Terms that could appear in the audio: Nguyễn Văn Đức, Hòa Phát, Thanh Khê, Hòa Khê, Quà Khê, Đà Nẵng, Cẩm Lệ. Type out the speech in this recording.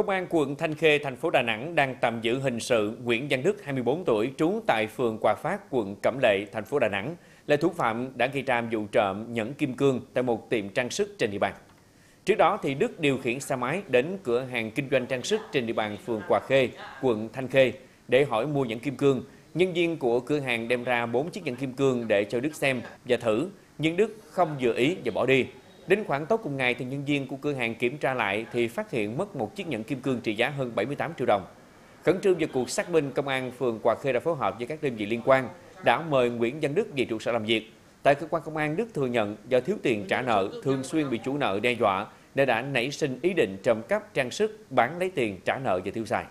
Công an quận Thanh Khê, thành phố Đà Nẵng đang tạm giữ hình sự Nguyễn Văn Đức, 24 tuổi, trú tại phường Hòa Phát, quận Cẩm Lệ, thành phố Đà Nẵng, là thủ phạm đã gây ra vụ trộm nhẫn kim cương tại một tiệm trang sức trên địa bàn. Trước đó, thì Đức điều khiển xe máy đến cửa hàng kinh doanh trang sức trên địa bàn phường Quà Khê, quận Thanh Khê để hỏi mua nhẫn kim cương. Nhân viên của cửa hàng đem ra 4 chiếc nhẫn kim cương để cho Đức xem và thử, nhưng Đức không vừa ý và bỏ đi. Đến khoảng tối cùng ngày, thì nhân viên của cửa hàng kiểm tra lại thì phát hiện mất một chiếc nhẫn kim cương trị giá hơn 78 triệu đồng. Khẩn trương vào cuộc xác minh, công an phường Hòa Khê đã phối hợp với các đơn vị liên quan đã mời Nguyễn Văn Đức về trụ sở làm việc. Tại cơ quan công an, Đức thừa nhận do thiếu tiền trả nợ, thường xuyên bị chủ nợ đe dọa nên đã nảy sinh ý định trộm cắp trang sức, bán lấy tiền trả nợ và tiêu xài.